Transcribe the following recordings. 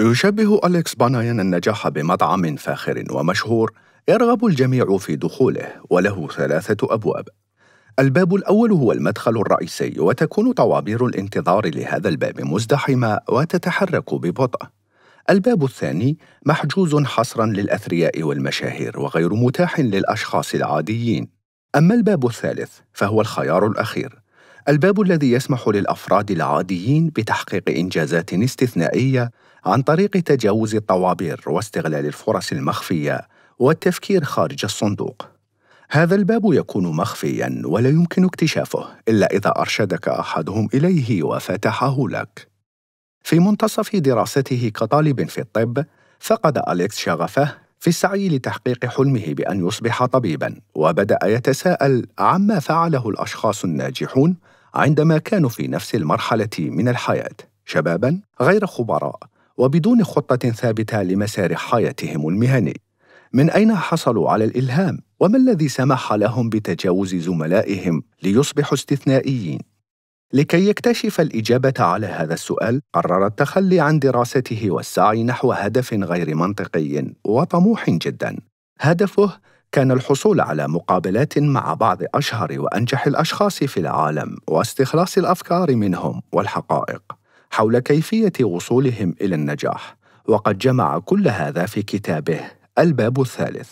يشبه أليكس بانايان النجاح بمطعم فاخر ومشهور يرغب الجميع في دخوله، وله 3 أبواب. الباب الأول هو المدخل الرئيسي، وتكون طوابير الانتظار لهذا الباب مزدحمة وتتحرك ببطء. الباب الثاني محجوز حصراً للأثرياء والمشاهير وغير متاح للأشخاص العاديين. أما الباب الثالث فهو الخيار الأخير، الباب الذي يسمح للأفراد العاديين بتحقيق إنجازات استثنائية عن طريق تجاوز الطوابير واستغلال الفرص المخفية والتفكير خارج الصندوق. هذا الباب يكون مخفياً ولا يمكن اكتشافه إلا إذا أرشدك أحدهم إليه وفتحه لك. في منتصف دراسته كطالب في الطب، فقد أليكس شغفه في السعي لتحقيق حلمه بأن يصبح طبيباً، وبدأ يتساءل عما فعله الأشخاص الناجحون عندما كانوا في نفس المرحلة من الحياة، شباباً غير خبراء وبدون خطة ثابتة لمسار حياتهم المهني. من أين حصلوا على الإلهام؟ وما الذي سمح لهم بتجاوز زملائهم ليصبحوا استثنائيين؟ لكي يكتشف الإجابة على هذا السؤال، قرر التخلي عن دراسته والسعي نحو هدف غير منطقي وطموح جداً. هدفه كان الحصول على مقابلات مع بعض أشهر وأنجح الأشخاص في العالم واستخلاص الأفكار منهم والحقائق حول كيفية وصولهم إلى النجاح، وقد جمع كل هذا في كتابه الباب الثالث.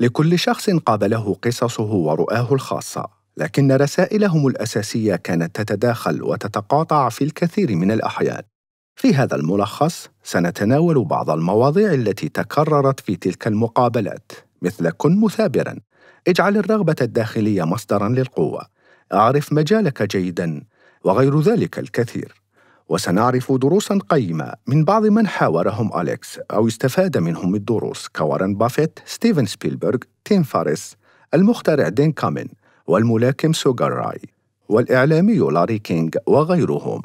لكل شخص قابله قصصه ورؤاه الخاصة، لكن رسائلهم الأساسية كانت تتداخل وتتقاطع في الكثير من الأحيان. في هذا الملخص سنتناول بعض المواضيع التي تكررت في تلك المقابلات، مثل كن مثابراً، اجعل الرغبة الداخلية مصدراً للقوة، اعرف مجالك جيداً، وغير ذلك الكثير. وسنعرف دروساً قيمة من بعض من حاورهم أليكس أو استفاد منهم الدروس، كوارن بافيت، ستيفن سبيلبرغ، تيم فارس، المخترع دين كامن، والملاكم راي والإعلامي لاري كينغ وغيرهم.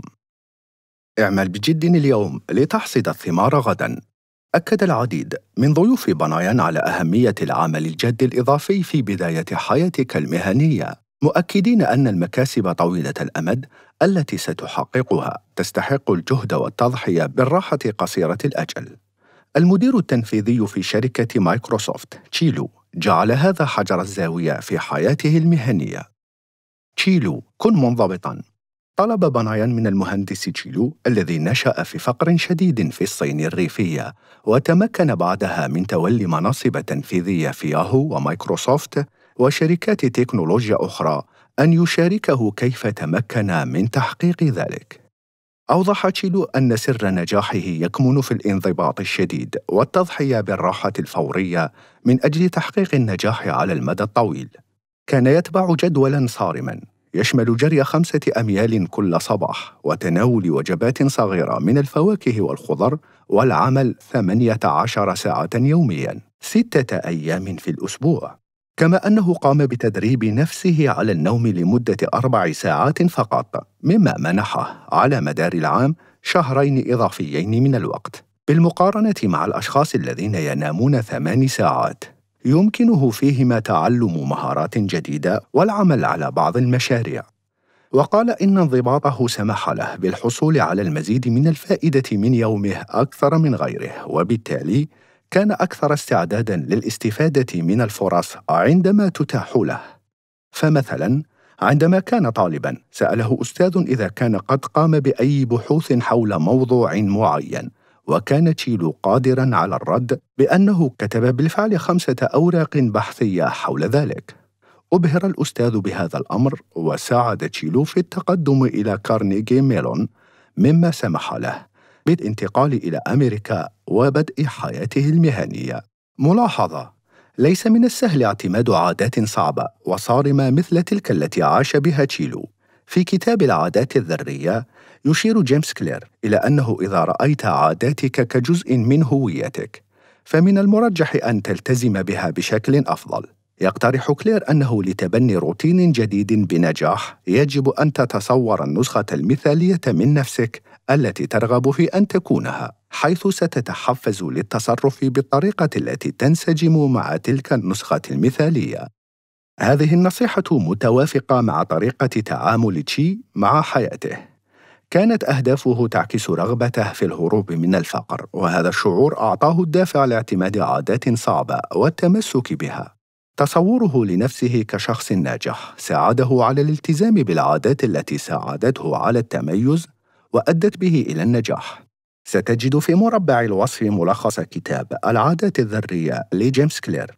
اعمل بجد اليوم لتحصد الثمار غداً. أكد العديد من ضيوف بانايان على أهمية العمل الجاد الإضافي في بداية حياتك المهنية، مؤكدين أن المكاسب طويلة الأمد التي ستحققها تستحق الجهد والتضحية بالراحة قصيرة الأجل. المدير التنفيذي في شركة مايكروسوفت تشي لو جعل هذا حجر الزاوية في حياته المهنية. تشي لو، كن منضبطاً. طلب بانايان من المهندس تشي لو، الذي نشأ في فقر شديد في الصين الريفية وتمكن بعدها من تولي مناصب تنفيذية في ياهو ومايكروسوفت وشركات تكنولوجيا أخرى، أن يشاركه كيف تمكن من تحقيق ذلك. أوضح تشي لو أن سر نجاحه يكمن في الانضباط الشديد والتضحية بالراحة الفورية من أجل تحقيق النجاح على المدى الطويل. كان يتبع جدولاً صارماً يشمل جري 5 أميال كل صباح وتناول وجبات صغيرة من الفواكه والخضر، والعمل 18 ساعة يومياً 6 أيام في الأسبوع. كما أنه قام بتدريب نفسه على النوم لمدة 4 ساعات فقط، مما منحه على مدار العام 2 شهر إضافيين من الوقت، بالمقارنة مع الأشخاص الذين ينامون 8 ساعات، يمكنه فيهما تعلم مهارات جديدة والعمل على بعض المشاريع. وقال إن انضباطه سمح له بالحصول على المزيد من الفائدة من يومه أكثر من غيره، وبالتالي كان أكثر استعداداً للاستفادة من الفرص عندما تتاح له. فمثلاً عندما كان طالباً، سأله أستاذ إذا كان قد قام بأي بحوث حول موضوع معين، وكان تشي لو قادراً على الرد بأنه كتب بالفعل 5 أوراق بحثية حول ذلك. أبهر الأستاذ بهذا الأمر وساعد تشي لو في التقدم إلى كارنيجي ميلون، مما سمح له بالانتقال إلى أمريكا وبدء حياته المهنية. ملاحظة: ليس من السهل اعتماد عادات صعبة وصارمة مثل تلك التي عاش بها تشي لو. في كتاب العادات الذرية يشير جيمس كلير إلى أنه إذا رأيت عاداتك كجزء من هويتك فمن المرجح أن تلتزم بها بشكل أفضل. يقترح كلير أنه لتبني روتين جديد بنجاح يجب أن تتصور النسخة المثالية من نفسك التي ترغب في أن تكونها، حيث ستتحفز للتصرف بالطريقة التي تنسجم مع تلك النسخة المثالية. هذه النصيحة متوافقة مع طريقة تعامل تشي مع حياته. كانت أهدافه تعكس رغبته في الهروب من الفقر، وهذا الشعور أعطاه الدافع لاعتماد عادات صعبة والتمسك بها. تصوره لنفسه كشخص ناجح ساعده على الالتزام بالعادات التي ساعدته على التميز وأدت به إلى النجاح. ستجد في مربع الوصف ملخص كتاب العادات الذرية لجيمس كلير.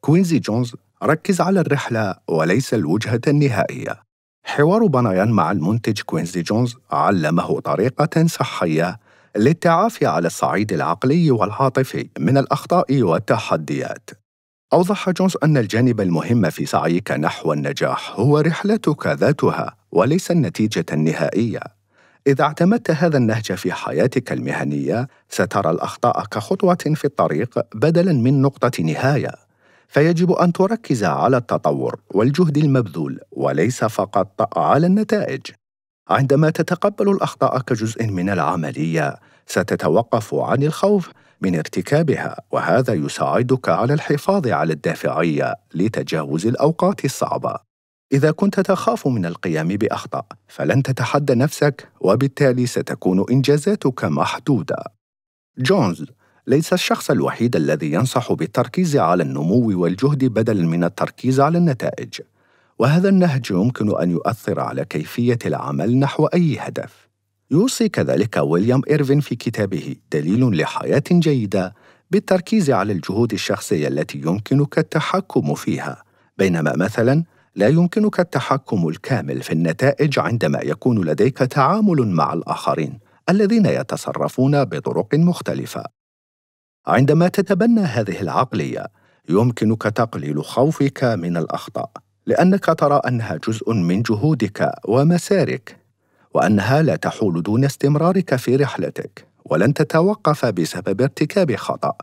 كوينزي جونز، ركز على الرحلة وليس الوجهة النهائية. حوار بانايان مع المنتج كوينزي جونز علمه طريقة صحية للتعافي على الصعيد العقلي والعاطفي من الأخطاء والتحديات. أوضح جونز أن الجانب المهم في سعيك نحو النجاح هو رحلتك ذاتها وليس النتيجة النهائية. إذا اعتمدت هذا النهج في حياتك المهنية، سترى الأخطاء كخطوة في الطريق بدلاً من نقطة نهاية، فيجب أن تركز على التطور والجهد المبذول وليس فقط على النتائج. عندما تتقبل الأخطاء كجزء من العملية، ستتوقف عن الخوف من ارتكابها، وهذا يساعدك على الحفاظ على الدافعية لتجاوز الأوقات الصعبة. إذا كنت تخاف من القيام بأخطاء، فلن تتحدى نفسك، وبالتالي ستكون إنجازاتك محدودة. جونز ليس الشخص الوحيد الذي ينصح بالتركيز على النمو والجهد بدلاً من التركيز على النتائج، وهذا النهج يمكن أن يؤثر على كيفية العمل نحو أي هدف. يوصي كذلك ويليام إيرفين في كتابه دليل لحياة جيدة بالتركيز على الجهود الشخصية التي يمكنك التحكم فيها، بينما مثلاً لا يمكنك التحكم الكامل في النتائج عندما يكون لديك تعامل مع الآخرين الذين يتصرفون بطرق مختلفة. عندما تتبنى هذه العقلية، يمكنك تقليل خوفك من الأخطاء، لأنك ترى أنها جزء من جهودك ومسارك، وأنها لا تحول دون استمرارك في رحلتك، ولن تتوقف بسبب ارتكاب خطأ.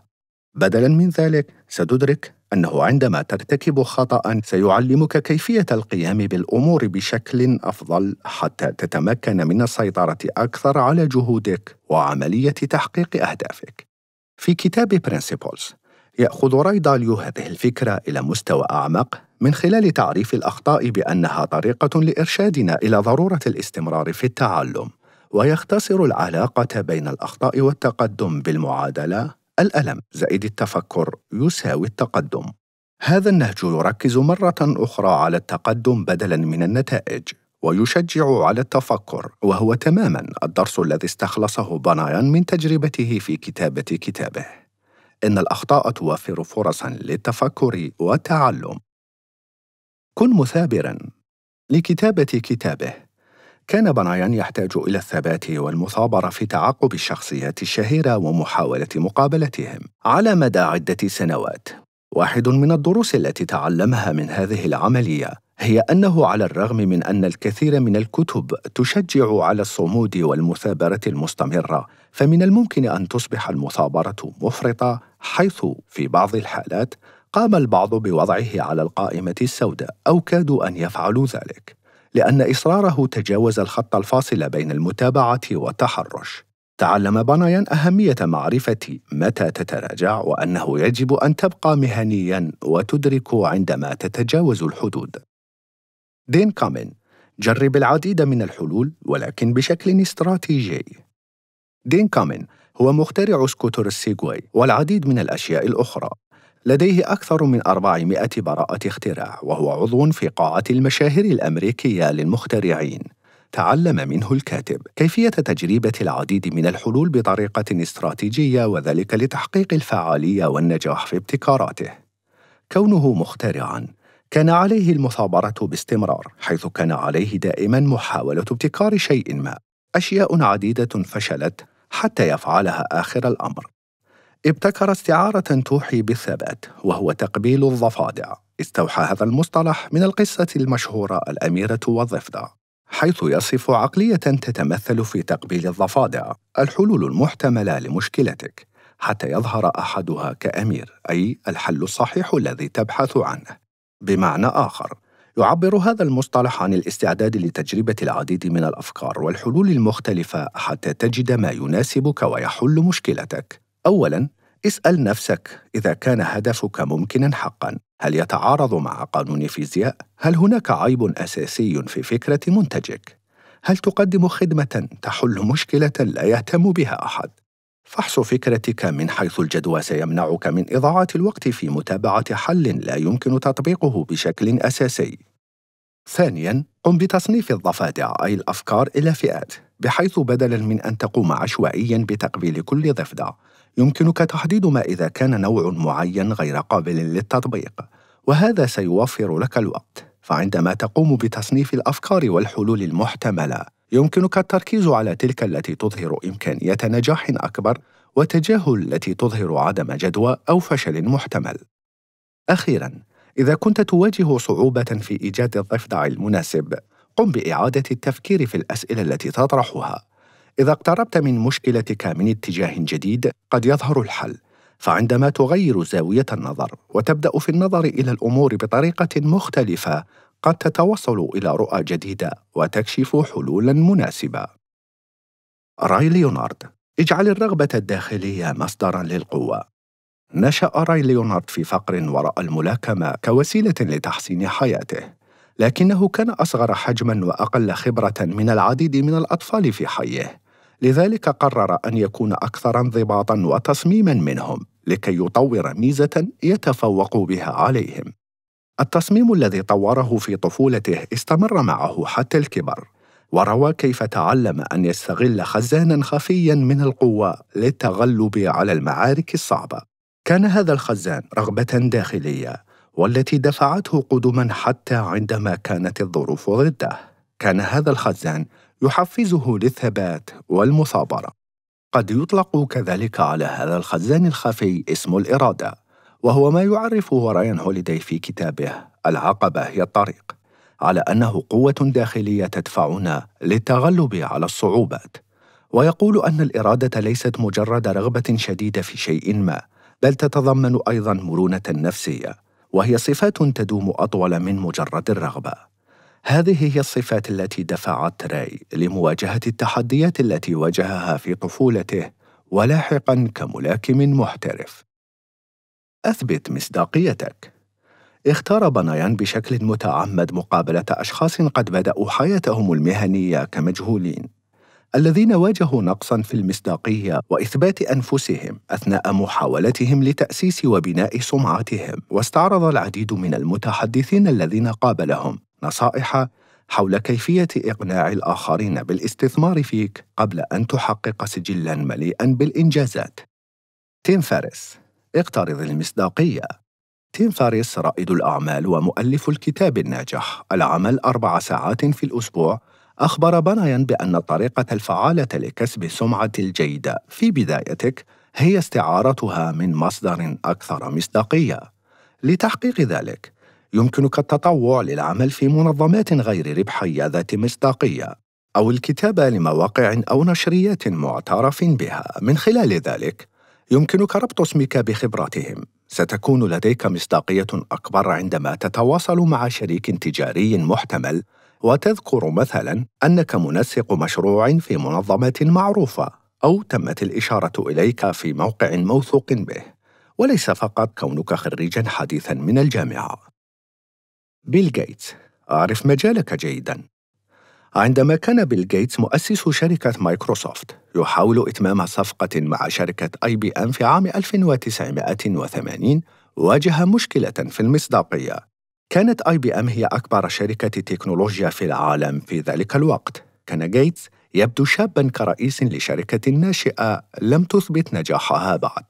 بدلاً من ذلك، ستدرك أنه عندما ترتكب خطأ سيعلمك كيفية القيام بالأمور بشكل أفضل حتى تتمكن من السيطرة أكثر على جهودك وعملية تحقيق أهدافك. في كتاب Principles، يأخذ راي داليو هذه الفكرة إلى مستوى أعمق من خلال تعريف الأخطاء بأنها طريقة لإرشادنا إلى ضرورة الاستمرار في التعلم، ويختصر العلاقة بين الأخطاء والتقدم بالمعادلة: الألم زائد التفكر يساوي التقدم. هذا النهج يركز مرة أخرى على التقدم بدلاً من النتائج، ويشجع على التفكر، وهو تماماً الدرس الذي استخلصه بانايان من تجربته في كتابة كتابه. إن الأخطاء توفر فرصاً للتفكر والتعلم. كن مثابراً. لكتابة كتابه، كان بانايان يحتاج إلى الثبات والمثابرة في تعقب الشخصيات الشهيرة ومحاولة مقابلتهم على مدى عدة سنوات. واحد من الدروس التي تعلمها من هذه العملية هي أنه على الرغم من أن الكثير من الكتب تشجع على الصمود والمثابرة المستمرة، فمن الممكن أن تصبح المثابرة مفرطة، حيث في بعض الحالات قام البعض بوضعه على القائمة السوداء أو كادوا أن يفعلوا ذلك، لأن إصراره تجاوز الخط الفاصل بين المتابعة والتحرش. تعلم بانايان أهمية معرفة متى تتراجع، وأنه يجب أن تبقى مهنياً وتدرك عندما تتجاوز الحدود. دين كامن، جرب العديد من الحلول ولكن بشكل استراتيجي. دين كامن هو مخترع سكوتر السيجواي والعديد من الأشياء الأخرى. لديه أكثر من 400 براءة اختراع، وهو عضو في قاعة المشاهير الأمريكية للمخترعين. تعلم منه الكاتب كيفية تجربة العديد من الحلول بطريقة استراتيجية، وذلك لتحقيق الفعالية والنجاح في ابتكاراته. كونه مخترعاً، كان عليه المثابرة باستمرار، حيث كان عليه دائماً محاولة ابتكار شيء ما. أشياء عديدة فشلت حتى يفعلها آخر الأمر. ابتكر استعارة توحي بالثبات، وهو تقبيل الضفادع. استوحى هذا المصطلح من القصة المشهورة الأميرة والضفدع، حيث يصف عقلية تتمثل في تقبيل الضفادع، الحلول المحتملة لمشكلتك، حتى يظهر أحدها كأمير، أي الحل الصحيح الذي تبحث عنه. بمعنى آخر، يعبر هذا المصطلح عن الاستعداد لتجربة العديد من الأفكار والحلول المختلفة حتى تجد ما يناسبك ويحل مشكلتك. أولاً، اسأل نفسك إذا كان هدفك ممكناً حقاً، هل يتعارض مع قانون الفيزياء؟ هل هناك عيب أساسي في فكرة منتجك؟ هل تقدم خدمة تحل مشكلة لا يهتم بها أحد؟ فحص فكرتك من حيث الجدوى سيمنعك من إضاعة الوقت في متابعة حل لا يمكن تطبيقه بشكل أساسي. ثانياً، قم بتصنيف الضفادع أي الأفكار إلى فئات، بحيث بدلاً من أن تقوم عشوائياً بتقبيل كل ضفدع، يمكنك تحديد ما إذا كان نوع معين غير قابل للتطبيق، وهذا سيوفر لك الوقت. فعندما تقوم بتصنيف الأفكار والحلول المحتملة، يمكنك التركيز على تلك التي تظهر إمكانية نجاح أكبر، وتجاهل التي تظهر عدم جدوى أو فشل محتمل. أخيراً، إذا كنت تواجه صعوبة في إيجاد الضفدع المناسب، قم بإعادة التفكير في الأسئلة التي تطرحها. إذا اقتربت من مشكلتك من اتجاه جديد، قد يظهر الحل. فعندما تغير زاوية النظر وتبدأ في النظر إلى الأمور بطريقة مختلفة، قد تتوصل إلى رؤى جديدة وتكشف حلولاً مناسبة. راي ليونارد، اجعل الرغبة الداخلية مصدراً للقوة. نشأ راي ليونارد في فقر وراء الملاكمة كوسيلة لتحسين حياته، لكنه كان أصغر حجماً وأقل خبرة من العديد من الأطفال في حيه، لذلك قرر أن يكون أكثر انضباطاً وتصميماً منهم لكي يطور ميزة يتفوق بها عليهم. التصميم الذي طوره في طفولته استمر معه حتى الكبر، وروى كيف تعلم أن يستغل خزاناً خفياً من القوة للتغلب على المعارك الصعبة. كان هذا الخزان رغبة داخلية، والتي دفعته قدماً حتى عندما كانت الظروف ضده. كان هذا الخزان يحفزه للثبات والمثابرة. قد يطلق كذلك على هذا الخزان الخفي اسم الإرادة، وهو ما يعرفه رايان هوليداي في كتابه العقبة هي الطريق، على أنه قوة داخلية تدفعنا للتغلب على الصعوبات. ويقول أن الإرادة ليست مجرد رغبة شديدة في شيء ما، بل تتضمن أيضاً مرونة نفسية، وهي صفات تدوم أطول من مجرد الرغبة. هذه هي الصفات التي دفعت راي لمواجهة التحديات التي واجهها في طفولته ولاحقاً كملاكم محترف. أثبت مصداقيتك. اختار بانايان بشكل متعمد مقابلة أشخاص قد بدأوا حياتهم المهنية كمجهولين، الذين واجهوا نقصاً في المصداقية وإثبات أنفسهم أثناء محاولتهم لتأسيس وبناء سمعتهم. واستعرض العديد من المتحدثين الذين قابلهم نصائح حول كيفية إقناع الآخرين بالاستثمار فيك قبل أن تحقق سجلاً مليئاً بالإنجازات. تيم فارس، اقترض المصداقية. تيم فارس رائد الأعمال ومؤلف الكتاب الناجح العمل 4 ساعات في الأسبوع، أخبر بانايان بأن الطريقة الفعالة لكسب السمعة الجيدة في بدايتك هي استعارتها من مصدر أكثر مصداقية. لتحقيق ذلك، يمكنك التطوع للعمل في منظمات غير ربحية ذات مصداقية، أو الكتابة لمواقع أو نشريات معترف بها. من خلال ذلك، يمكنك ربط اسمك بخبراتهم. ستكون لديك مصداقية أكبر عندما تتواصل مع شريك تجاري محتمل، وتذكر مثلاً أنك منسق مشروع في منظمة معروفة، أو تمت الإشارة إليك في موقع موثوق به، وليس فقط كونك خريجاً حديثاً من الجامعة. بيل جيتس، أعرف مجالك جيداً. عندما كان بيل جيتس مؤسس شركة مايكروسوفت يحاول إتمام صفقة مع شركة IBM في عام 1980، واجه مشكلة في المصداقية. كانت IBM هي أكبر شركة تكنولوجيا في العالم في ذلك الوقت. كان جيتس يبدو شاباً كرئيس لشركة ناشئة لم تثبت نجاحها بعد.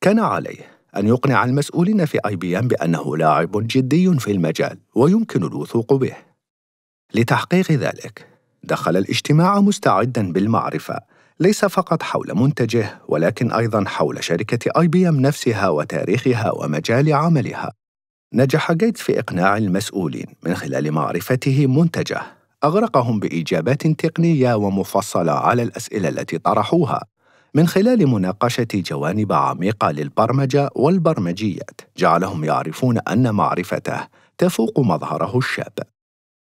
كان عليه أن يقنع المسؤولين في IBM بأنه لاعب جدي في المجال ويمكن الوثوق به. لتحقيق ذلك، دخل الاجتماع مستعداً بالمعرفة، ليس فقط حول منتجه، ولكن أيضاً حول شركة IBM نفسها وتاريخها ومجال عملها. نجح جيتس في إقناع المسؤولين من خلال معرفته منتجه، أغرقهم بإجابات تقنية ومفصلة على الأسئلة التي طرحوها، من خلال مناقشة جوانب عميقة للبرمجة والبرمجيات، جعلهم يعرفون أن معرفته تفوق مظهره الشاب.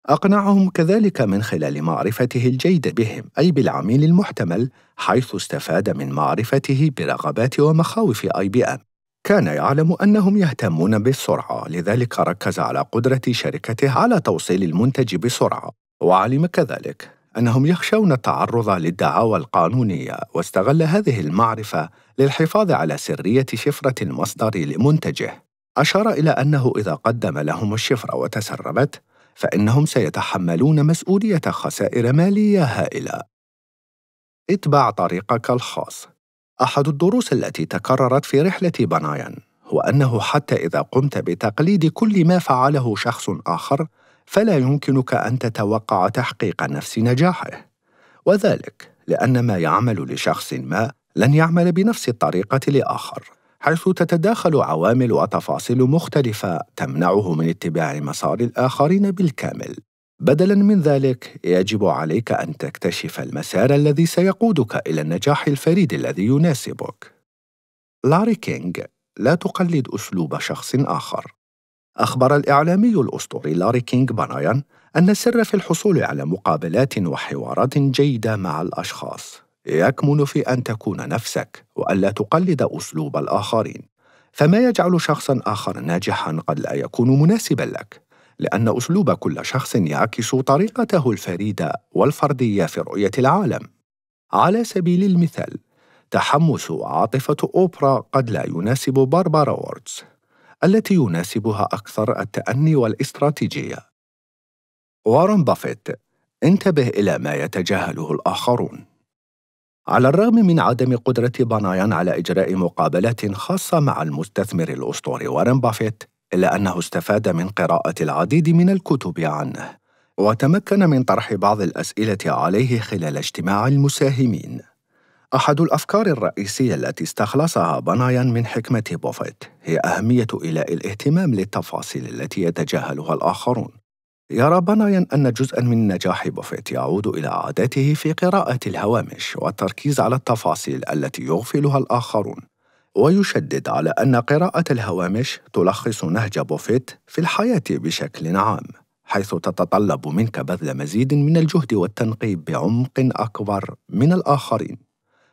أقنعهم كذلك من خلال معرفته الجيدة بهم، أي بالعميل المحتمل، حيث استفاد من معرفته برغبات ومخاوف IBM. كان يعلم أنهم يهتمون بالسرعة، لذلك ركز على قدرة شركته على توصيل المنتج بسرعة، وعلم كذلك أنهم يخشون التعرض للدعاوى القانونية، واستغل هذه المعرفة للحفاظ على سرية شفرة المصدر لمنتجه. أشار إلى أنه إذا قدم لهم الشفرة وتسربت، فإنهم سيتحملون مسؤولية خسائر مالية هائلة. اتبع طريقك الخاص. أحد الدروس التي تكررت في رحلة بانايان هو أنه حتى إذا قمت بتقليد كل ما فعله شخص آخر، فلا يمكنك أن تتوقع تحقيق نفس نجاحه، وذلك لأن ما يعمل لشخص ما لن يعمل بنفس الطريقة لآخر، حيث تتداخل عوامل وتفاصيل مختلفة تمنعه من اتباع مسار الآخرين بالكامل. بدلاً من ذلك، يجب عليك أن تكتشف المسار الذي سيقودك إلى النجاح الفريد الذي يناسبك. لاري كينغ، لا تقلد أسلوب شخص آخر. أخبر الإعلامي الأسطوري لاري كينغ بانايان أن السر في الحصول على مقابلات وحوارات جيدة مع الأشخاص يكمن في أن تكون نفسك وألا تقلد أسلوب الآخرين، فما يجعل شخصاً آخر ناجحاً قد لا يكون مناسباً لك، لأن أسلوب كل شخص يعكس طريقته الفريدة والفردية في رؤية العالم. على سبيل المثال، تحمس وعاطفة أوبرا قد لا يناسب باربارا ووردز، التي يناسبها أكثر التأني والاستراتيجية. وارن بافيت، انتبه إلى ما يتجاهله الآخرون. على الرغم من عدم قدرة بانايان على إجراء مقابلات خاصة مع المستثمر الأسطوري وارن بافيت، إلا أنه استفاد من قراءة العديد من الكتب عنه، وتمكن من طرح بعض الأسئلة عليه خلال اجتماع المساهمين. أحد الأفكار الرئيسية التي استخلصها بانايان من حكمة بافيت هي أهمية إيلاء الاهتمام للتفاصيل التي يتجاهلها الآخرون. يرى بانايان أن جزءاً من نجاح بافيت يعود إلى عادته في قراءة الهوامش والتركيز على التفاصيل التي يغفلها الآخرون، ويشدد على أن قراءة الهوامش تلخص نهج بافيت في الحياة بشكل عام، حيث تتطلب منك بذل مزيد من الجهد والتنقيب بعمق أكبر من الآخرين،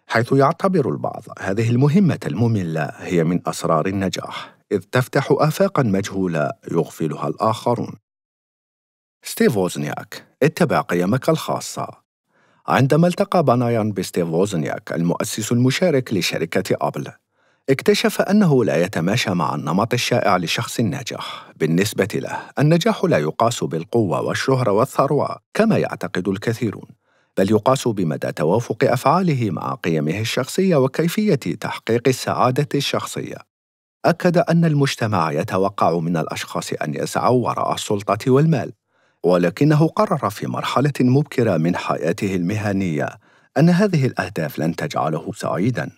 حيث يعتبر البعض هذه المهمة المملة هي من أسرار النجاح، إذ تفتح آفاقاً مجهولة يغفلها الآخرون. ستيف ووزنياك، اتبع قيمك الخاصة. عندما التقى بانايان بستيف ووزنياك المؤسس المشارك لشركة أبل، اكتشف أنه لا يتماشى مع النمط الشائع لشخص ناجح. بالنسبة له، النجاح لا يقاس بالقوة والشهرة والثروة كما يعتقد الكثيرون، بل يقاس بمدى توافق أفعاله مع قيمه الشخصية وكيفية تحقيق السعادة الشخصية. أكد أن المجتمع يتوقع من الأشخاص أن يسعوا وراء السلطة والمال، ولكنه قرر في مرحلة مبكرة من حياته المهنية أن هذه الأهداف لن تجعله سعيداً.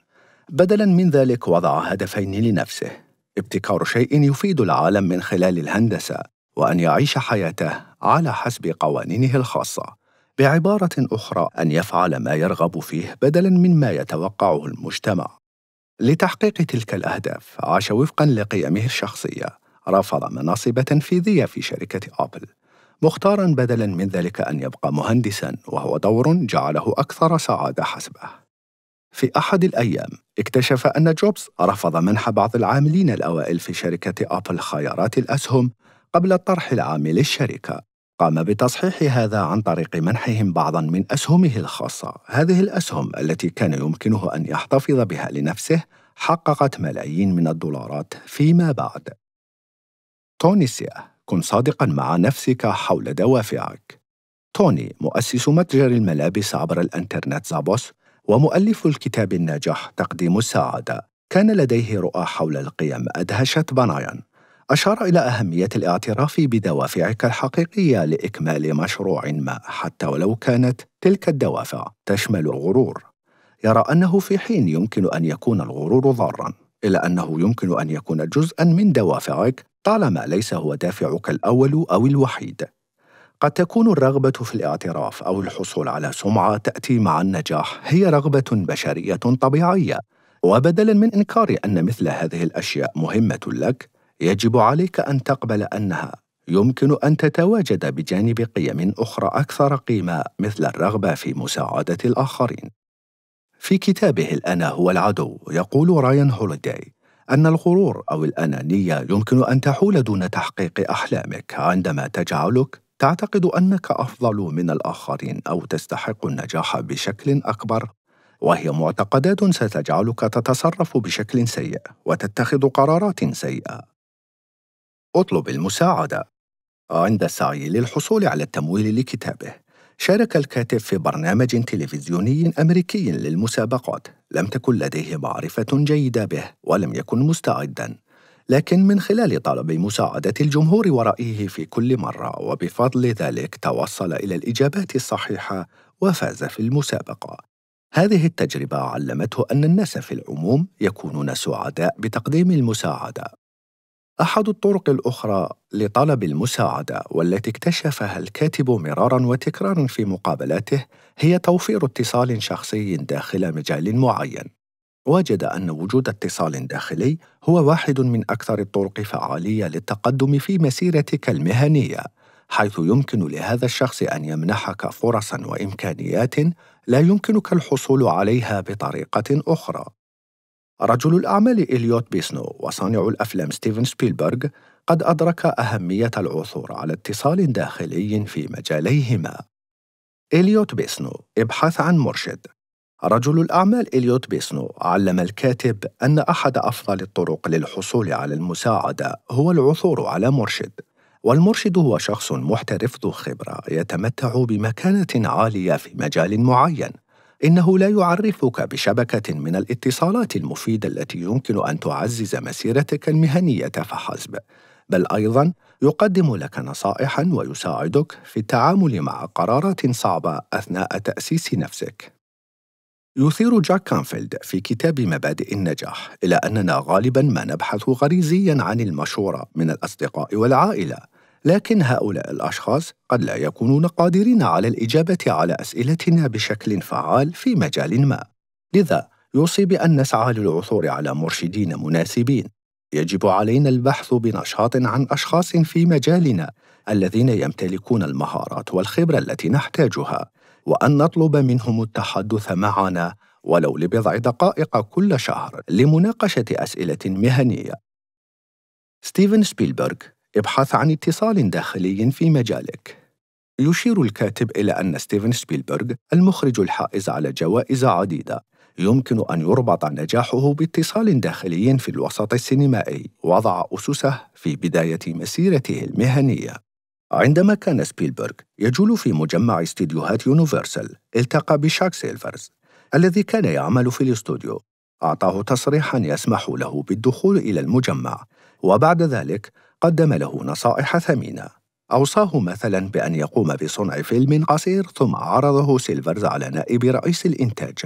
بدلاً من ذلك، وضع هدفين لنفسه: ابتكار شيء يفيد العالم من خلال الهندسة، وأن يعيش حياته على حسب قوانينه الخاصة. بعبارة أخرى، أن يفعل ما يرغب فيه بدلاً من ما يتوقعه المجتمع. لتحقيق تلك الأهداف، عاش وفقاً لقيمه الشخصية، رفض مناصب تنفيذية في شركة آبل، مختاراً بدلاً من ذلك أن يبقى مهندساً، وهو دور جعله أكثر سعادة حسبه. في أحد الأيام، اكتشف أن جوبز رفض منح بعض العاملين الأوائل في شركة آبل خيارات الأسهم قبل الطرح العام للشركة. قام بتصحيح هذا عن طريق منحهم بعضاً من أسهمه الخاصة. هذه الأسهم التي كان يمكنه أن يحتفظ بها لنفسه حققت ملايين من الدولارات فيما بعد. توني سيا، كن صادقاً مع نفسك حول دوافعك. توني، مؤسس متجر الملابس عبر الإنترنت زابوس، ومؤلف الكتاب الناجح تقديم السعادة، كان لديه رؤى حول القيم أدهشت بانايان. أشار إلى أهمية الاعتراف بدوافعك الحقيقية لإكمال مشروع ما، حتى ولو كانت تلك الدوافع تشمل الغرور. يرى أنه في حين يمكن أن يكون الغرور ضاراً، إلا أنه يمكن أن يكون جزءاً من دوافعك طالما ليس هو دافعك الأول أو الوحيد. قد تكون الرغبة في الاعتراف أو الحصول على سمعة تأتي مع النجاح هي رغبة بشرية طبيعية، وبدلاً من إنكار أن مثل هذه الأشياء مهمة لك، يجب عليك أن تقبل أنها يمكن أن تتواجد بجانب قيم أخرى أكثر قيمة، مثل الرغبة في مساعدة الآخرين. في كتابه الأنا هو العدو، يقول رايان هوليداي أن الغرور أو الأنانية يمكن أن تحول دون تحقيق أحلامك عندما تجعلك تعتقد أنك أفضل من الآخرين أو تستحق النجاح بشكل أكبر، وهي معتقدات ستجعلك تتصرف بشكل سيء وتتخذ قرارات سيئة. اطلب المساعدة. عند السعي للحصول على التمويل لكتابه، شارك الكاتب في برنامج تلفزيوني أمريكي للمسابقات. لم تكن لديه معرفة جيدة به ولم يكن مستعداً، لكن من خلال طلب مساعدة الجمهور ورأيه في كل مرة وبفضل ذلك توصل إلى الإجابات الصحيحة وفاز في المسابقة. هذه التجربة علمته أن الناس في العموم يكونون سعداء بتقديم المساعدة. أحد الطرق الأخرى لطلب المساعدة والتي اكتشفها الكاتب مراراً وتكراراً في مقابلاته هي توفير اتصال شخصي داخل مجال معين. وجد أن وجود اتصال داخلي هو واحد من أكثر الطرق فعالية للتقدم في مسيرتك المهنية، حيث يمكن لهذا الشخص أن يمنحك فرصاً وإمكانيات لا يمكنك الحصول عليها بطريقة أخرى. رجل الأعمال إليوت بيسنو وصانع الأفلام ستيفن سبيلبرغ قد أدرك أهمية العثور على اتصال داخلي في مجاليهما. إليوت بيسنو، ابحث عن مرشد. رجل الأعمال إليوت بيسنو علم الكاتب أن أحد أفضل الطرق للحصول على المساعدة هو العثور على مرشد، والمرشد هو شخص محترف ذو خبرة يتمتع بمكانة عالية في مجال معين. إنه لا يعرفك بشبكة من الاتصالات المفيدة التي يمكن أن تعزز مسيرتك المهنية فحسب، بل أيضاً يقدم لك نصائحاً ويساعدك في التعامل مع قرارات صعبة أثناء تأسيس نفسك. يثير جاك كانفيلد في كتاب مبادئ النجاح إلى أننا غالباً ما نبحث غريزياً عن المشورة من الأصدقاء والعائلة، لكن هؤلاء الأشخاص قد لا يكونون قادرين على الإجابة على أسئلتنا بشكل فعال في مجال ما. لذا يوصي بأن نسعى للعثور على مرشدين مناسبين. يجب علينا البحث بنشاط عن أشخاص في مجالنا الذين يمتلكون المهارات والخبرة التي نحتاجها، وأن نطلب منهم التحدث معنا ولو لبضع دقائق كل شهر لمناقشة أسئلة مهنية. ستيفن سبيلبرغ، ابحث عن اتصال داخلي في مجالك. يشير الكاتب إلى أن ستيفن سبيلبرغ المخرج الحائز على جوائز عديدة يمكن أن يربط نجاحه باتصال داخلي في الوسط السينمائي وضع أسسه في بداية مسيرته المهنية. عندما كان سبيلبرغ يجول في مجمع استديوهات يونيفرسال، التقى بشاك سيلفرز الذي كان يعمل في الاستوديو. أعطاه تصريحاً يسمح له بالدخول إلى المجمع، وبعد ذلك قدم له نصائح ثمينة. أوصاه مثلاً بأن يقوم بصنع فيلم قصير، ثم عرضه سيلفرز على نائب رئيس الإنتاج.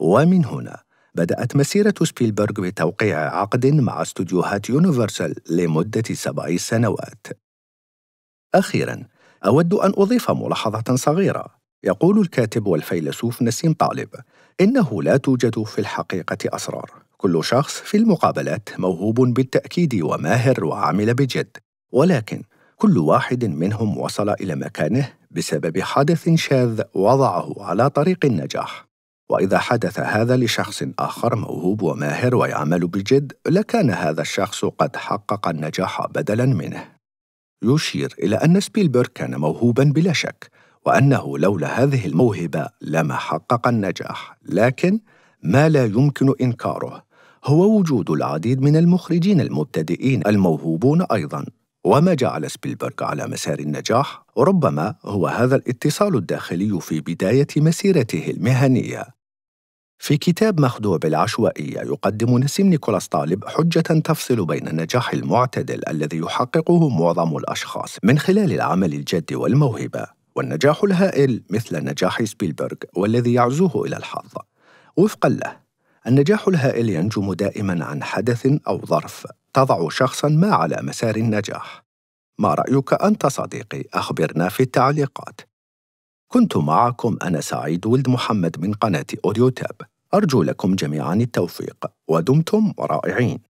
ومن هنا بدأت مسيرة سبيلبرغ بتوقيع عقد مع استوديوهات يونيفرسال لمدة 7 سنوات. أخيراً، أود أن أضيف ملاحظة صغيرة. يقول الكاتب والفيلسوف نسيم طالب إنه لا توجد في الحقيقة أسرار. كل شخص في المقابلات موهوب بالتأكيد وماهر وعمل بجد، ولكن كل واحد منهم وصل إلى مكانه بسبب حدث شاذ وضعه على طريق النجاح. وإذا حدث هذا لشخص آخر موهوب وماهر ويعمل بجد، لكان هذا الشخص قد حقق النجاح بدلاً منه. يشير إلى أن سبيلبرغ كان موهوباً بلا شك، وأنه لولا هذه الموهبة لما حقق النجاح، لكن ما لا يمكن إنكاره هو وجود العديد من المخرجين المبتدئين الموهوبون أيضاً. وما جعل سبيلبرغ على مسار النجاح ربما هو هذا الاتصال الداخلي في بداية مسيرته المهنية. في كتاب مخدوع بالعشوائية، يقدم نسيم نيكولاس طالب حجة تفصل بين النجاح المعتدل الذي يحققه معظم الأشخاص من خلال العمل الجاد والموهبة، والنجاح الهائل مثل نجاح سبيلبرغ والذي يعزوه إلى الحظ. وفقاً له، النجاح الهائل ينجم دائماً عن حدث أو ظرف تضع شخصاً ما على مسار النجاح. ما رأيك أنت صديقي؟ أخبرنا في التعليقات. كنت معكم أنا سعيد ولد محمد من قناة أوديو تاب. أرجو لكم جميعاً التوفيق، ودمتم رائعين.